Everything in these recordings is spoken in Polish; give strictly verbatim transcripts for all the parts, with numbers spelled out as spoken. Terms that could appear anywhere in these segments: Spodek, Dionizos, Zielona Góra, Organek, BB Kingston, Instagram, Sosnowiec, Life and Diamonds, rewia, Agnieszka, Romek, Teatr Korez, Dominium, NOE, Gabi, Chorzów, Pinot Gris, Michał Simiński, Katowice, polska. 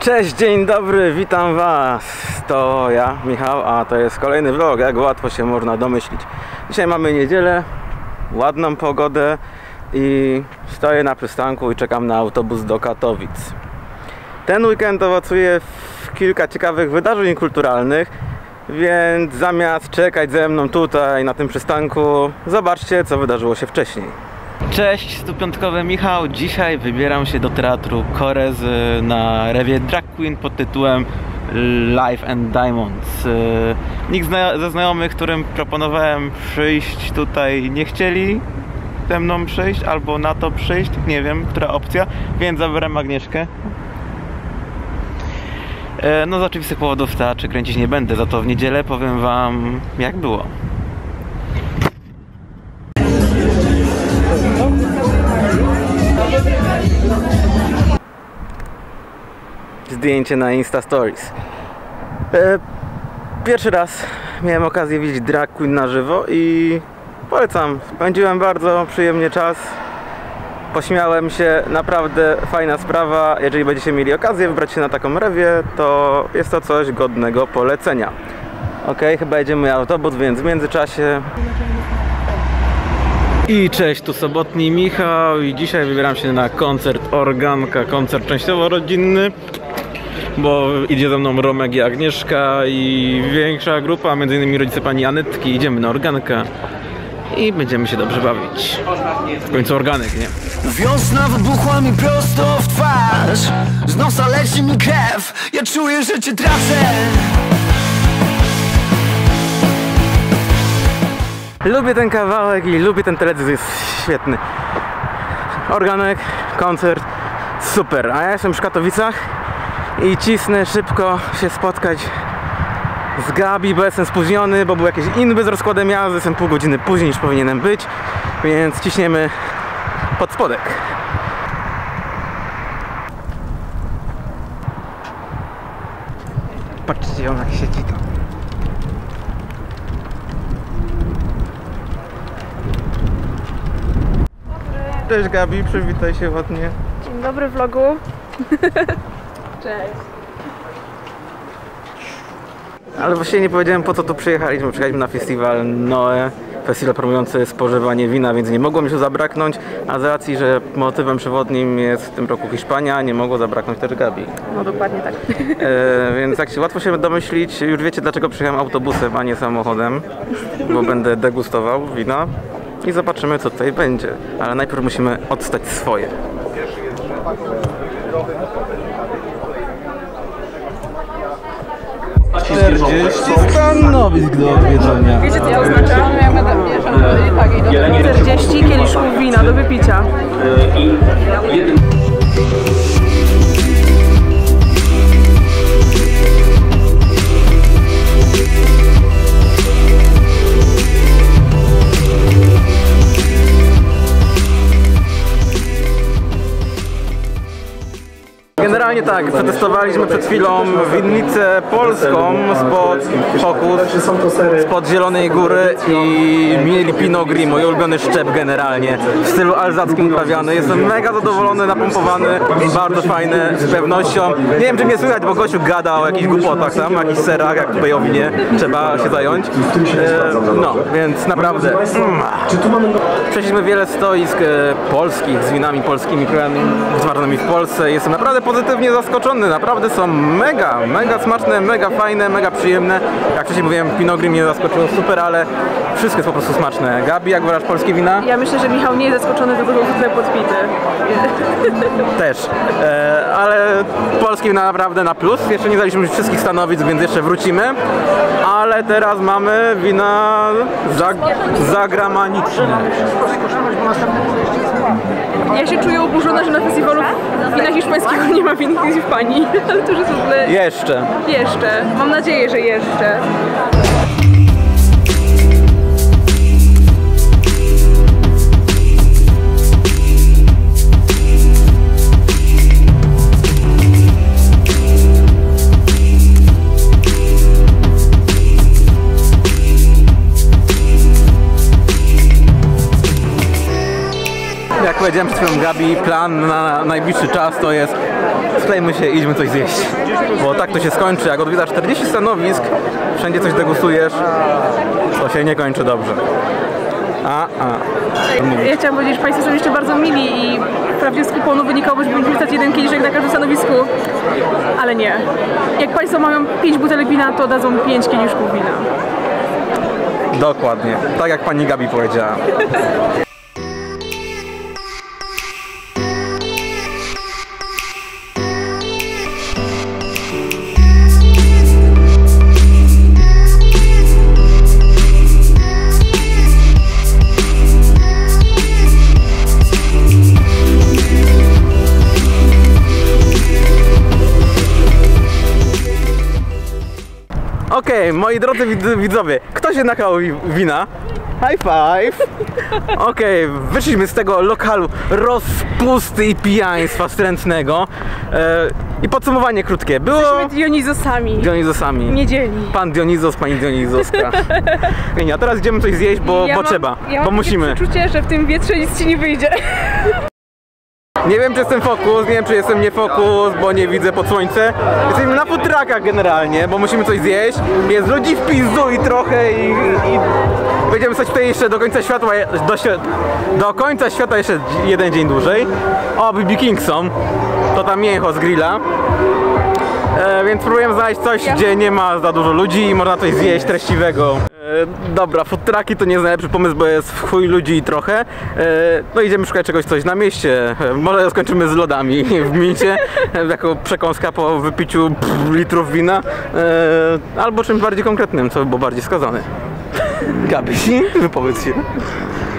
Cześć, dzień dobry, witam was. To ja, Michał, a to jest kolejny vlog, jak łatwo się można domyślić. Dzisiaj mamy niedzielę, ładną pogodę i stoję na przystanku i czekam na autobus do Katowic. Ten weekend owocuję w kilka ciekawych wydarzeń kulturalnych, więc zamiast czekać ze mną tutaj na tym przystanku, zobaczcie, co wydarzyło się wcześniej. Cześć, tu piątkowy Michał. Dzisiaj wybieram się do Teatru Korez na rewię drag queen pod tytułem Life and Diamonds. Nikt ze znajomych, którym proponowałem przyjść tutaj, nie chcieli ze mną przyjść albo na to przyjść, nie wiem, która opcja, więc zabrałem Agnieszkę. No z oczywistych powodów teatrzy kręcić nie będę, za to w niedzielę powiem wam, jak było. Zdjęcie na Insta Stories. E, pierwszy raz miałem okazję widzieć drag queen na żywo i polecam. Spędziłem bardzo przyjemnie czas. Pośmiałem się, naprawdę fajna sprawa. Jeżeli będziecie mieli okazję wybrać się na taką rewię, to jest to coś godnego polecenia. Ok, chyba jedziemy autobus, więc w międzyczasie... I cześć, tu sobotni Michał i dzisiaj wybieram się na koncert Organka, koncert częściowo rodzinny, bo idzie ze mną Romek i Agnieszka i większa grupa, między innymi rodzice pani Anetki. Idziemy na Organka i będziemy się dobrze bawić. W końcu Organek, nie? Wiosna wybuchła mi prosto w twarz, z nosa leci mi krew, ja czuję, że cię tracę. Lubię ten kawałek i lubię ten teledysk, jest świetny. Organek, koncert, super. A ja jestem w Katowicach i cisnę szybko się spotkać z Gabi, bo jestem spóźniony, bo był jakieś inby z rozkładem jazdy, jestem pół godziny później niż powinienem być, więc ciśniemy pod spodek. Patrzcie, ona siedzi tam. Cześć Gabi, przywitaj się ładnie. Dzień dobry vlogu. Cześć. Ale właściwie nie powiedziałem, po co tu przyjechaliśmy. Przyjechaliśmy na festiwal N O E, festiwal promujący spożywanie wina, więc nie mogło mi się zabraknąć, a z racji, że motywem przewodnim jest w tym roku Hiszpania, nie mogło zabraknąć też Gabi. No dokładnie tak. E, więc jak się łatwo się domyślić, już wiecie dlaczego przyjechałem autobusem, a nie samochodem, bo będę degustował wina. I zobaczymy, co tutaj będzie, ale najpierw musimy odstać swoje. czterdzieści stanowisk do odwiedzenia. Wiecie, co to oznacza? czterdzieści kieliszków wina do wypicia. Generalnie tak, przetestowaliśmy przed chwilą winnicę polską spod Fokus, spod Zielonej Góry i mieli Pinot Gris, mój ulubiony szczep generalnie, w stylu alzackim uprawiany. Jestem mega zadowolony, napompowany, bardzo fajny, z pewnością. Nie wiem, czy mnie słychać, bo gościu gada o jakichś głupotach tam, o jakichś serach, jak w Bejownie, trzeba się zająć. No, więc naprawdę. Przeszliśmy wiele stoisk polskich, z winami polskimi, wytwarzanymi w Polsce. Jestem naprawdę pozytywnie zaskoczony, naprawdę są mega, mega smaczne, mega fajne, mega przyjemne. Jak wcześniej mówiłem, Pinot Gris mnie zaskoczyło super, ale wszystko jest po prostu smaczne. Gabi, jak uważasz polskie wina? Ja myślę, że Michał nie jest zaskoczony, tylko był tutaj podpity. Też, e, ale polskie wina naprawdę na plus. Jeszcze nie znaliśmy wszystkich stanowisk, więc jeszcze wrócimy. Ale teraz mamy wina zag zagraniczne. Ja się czuję oburzona, że na festiwalu wina hiszpańskiego nie ma win w Hiszpanii, ale to już jest w ogóle... Jeszcze. Jeszcze. Mam nadzieję, że jeszcze. Jak powiedziałem przed chwilą Gabi, plan na najbliższy czas to jest sklejmy się i idźmy coś zjeść. Bo tak to się skończy, jak odwiedzasz czterdzieści stanowisk, wszędzie coś degustujesz, to się nie kończy dobrze. A, a. Ja chciałam powiedzieć, że Państwo są jeszcze bardzo mili i wprawdzie z kuponu wynikało, żeby wrzucać jeden kieliszek na każdym stanowisku, ale nie. Jak Państwo mają pięć butelek wina, to dadzą pięć kieliszków wina. Dokładnie, tak jak Pani Gabi powiedziała. Okej, okay, moi drodzy widzowie, ktoś się nachał wina. High five! Okej, okay, wyszliśmy z tego lokalu rozpusty i pijaństwa wstrętnego. E, I podsumowanie krótkie. Było... Jesteśmy Dionizosami. Dionizosami. Niedzieli. Pan Dionizos, pani Dionizoska. Nie, a teraz idziemy coś zjeść, bo, ja bo mam, trzeba. Ja bo mam musimy. Mam przeczucie, że w tym wietrze nic ci nie wyjdzie. Nie wiem, czy jestem fokus, nie wiem, czy jestem nie fokus, bo nie widzę pod słońce. Jesteśmy na futrakach generalnie, bo musimy coś zjeść. Jest ludzi w pizdu i trochę i... i będziemy stać tutaj jeszcze do końca światła, do, do końca świata jeszcze jeden dzień dłużej. O, B B Kingston, to tam mięcho z grilla. E, więc próbujemy znaleźć coś, gdzie nie ma za dużo ludzi i można coś zjeść treściwego. E, dobra, food trucki to nie jest najlepszy pomysł, bo jest w chuj ludzi i trochę. E, no idziemy szukać czegoś coś na mieście. E, może skończymy z lodami w micie, jako przekąska po wypiciu pff, litrów wina. E, albo czymś bardziej konkretnym, co by było bardziej skazane. Gabi, wypowiedz się.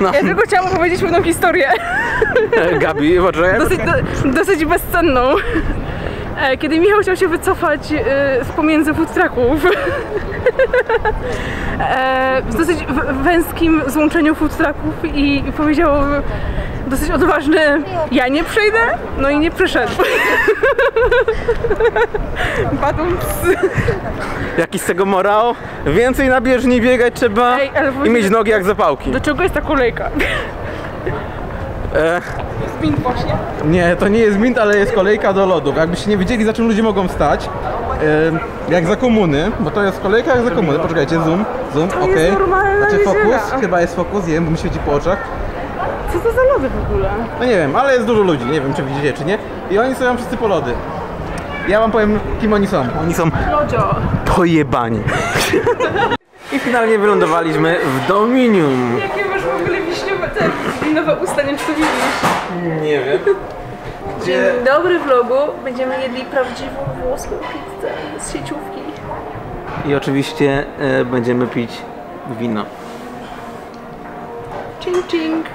No. Ja tylko chciałam opowiedzieć pewną historię. E, Gabi, poczekaj. Dosyć, do, dosyć bezcenną. Kiedy Michał chciał się wycofać yy, z pomiędzy food trucków e, w dosyć węskim złączeniu food trucków i, i powiedział dosyć odważny, ja nie przejdę, no i nie przyszedł. Jakiś z tego morał, więcej na bieżni biegać trzeba. Ej, i mieć nogi jak zapałki. Do czego jest ta kolejka? E... Mint właśnie? Nie, to nie jest mint, ale jest kolejka do lodów. Jakbyście nie wiedzieli, za czym ludzie mogą stać, e, jak za komuny, bo to jest kolejka jak za komuny. Poczekajcie, zoom, zoom, to okej. Okay. Znaczy fokus, chyba jest fokus, nie wiem, bo mi świeci po oczach. Co to za lody w ogóle? No nie wiem, ale jest dużo ludzi, nie wiem, czy widzicie, czy nie. I oni stoją wszyscy po lody. Ja wam powiem, kim oni są. Oni są pojebani. I finalnie wylądowaliśmy w Dominium. Jakie masz w ogóle wiśniowe te nowe usta, nie wiem, czy to widzisz? Nie wiem. Dzień dobry vlogu, będziemy jedli prawdziwą włoską pizzę z sieciówki. I oczywiście e, będziemy pić wino. Ching ching.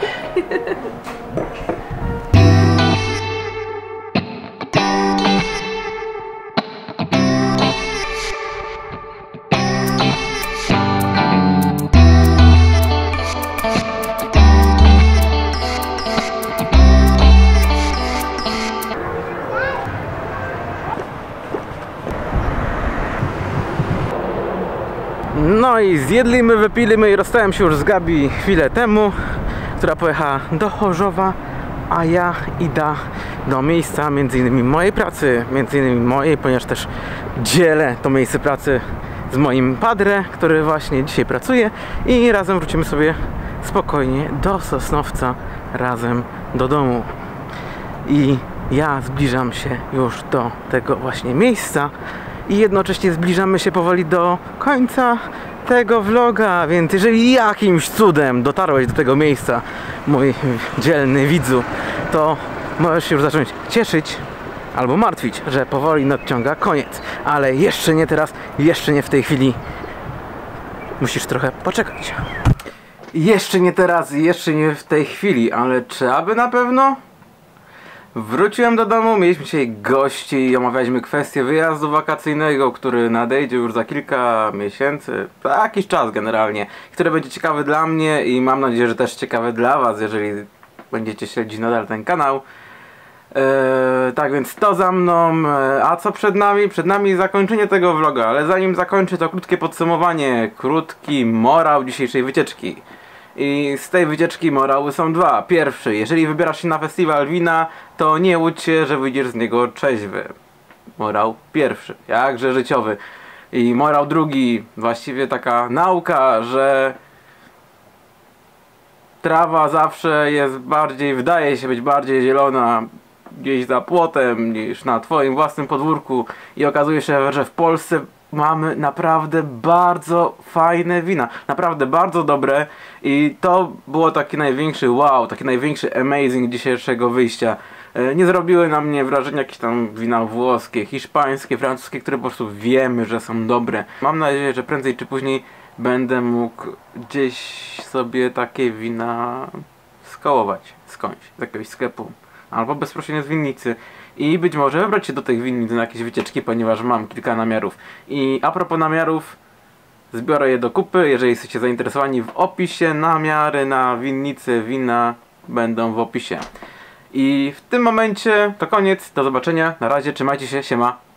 No i zjedliśmy, wypiliśmy i rozstałem się już z Gabi chwilę temu, która pojechała do Chorzowa, a ja idę do miejsca między innymi mojej pracy, między innymi mojej, ponieważ też dzielę to miejsce pracy z moim padre, który właśnie dzisiaj pracuje i razem wrócimy sobie spokojnie do Sosnowca, razem do domu. I ja zbliżam się już do tego właśnie miejsca. I jednocześnie zbliżamy się powoli do końca tego vloga, więc jeżeli jakimś cudem dotarłeś do tego miejsca, mój dzielny widzu, to możesz się już zacząć cieszyć albo martwić, że powoli nadciąga koniec. Ale jeszcze nie teraz, jeszcze nie w tej chwili. Musisz trochę poczekać. Jeszcze nie teraz, jeszcze nie w tej chwili, ale czy aby na pewno? Wróciłem do domu, mieliśmy dzisiaj gości i omawialiśmy kwestię wyjazdu wakacyjnego, który nadejdzie już za kilka miesięcy, jakiś czas generalnie, który będzie ciekawy dla mnie i mam nadzieję, że też ciekawy dla was, jeżeli będziecie śledzić nadal ten kanał. Eee, tak więc to za mną, a co przed nami? Przed nami zakończenie tego vloga, ale zanim zakończę, to krótkie podsumowanie, krótki morał dzisiejszej wycieczki. I z tej wycieczki morały są dwa. Pierwszy, jeżeli wybierasz się na festiwal wina, to nie łudź się, że wyjdziesz z niego trzeźwy. Morał pierwszy, jakże życiowy. I morał drugi, właściwie taka nauka, że trawa zawsze jest bardziej, wydaje się być bardziej zielona gdzieś za płotem niż na twoim własnym podwórku. I okazuje się, że w Polsce mamy naprawdę bardzo fajne wina, naprawdę bardzo dobre. I to było taki największy wow, taki największy amazing dzisiejszego wyjścia. Nie zrobiły na mnie wrażenia jakieś tam wina włoskie, hiszpańskie, francuskie, które po prostu wiemy, że są dobre. Mam nadzieję, że prędzej czy później będę mógł gdzieś sobie takie wina skołować skądś, z jakiegoś sklepu albo bezpośrednio z winnicy. I być może wybrać się do tych winnic na jakieś wycieczki, ponieważ mam kilka namiarów. I a propos namiarów, zbiorę je do kupy. Jeżeli jesteście zainteresowani, w opisie namiary na winnicy wina będą w opisie. I w tym momencie to koniec, do zobaczenia, na razie, trzymajcie się, siema.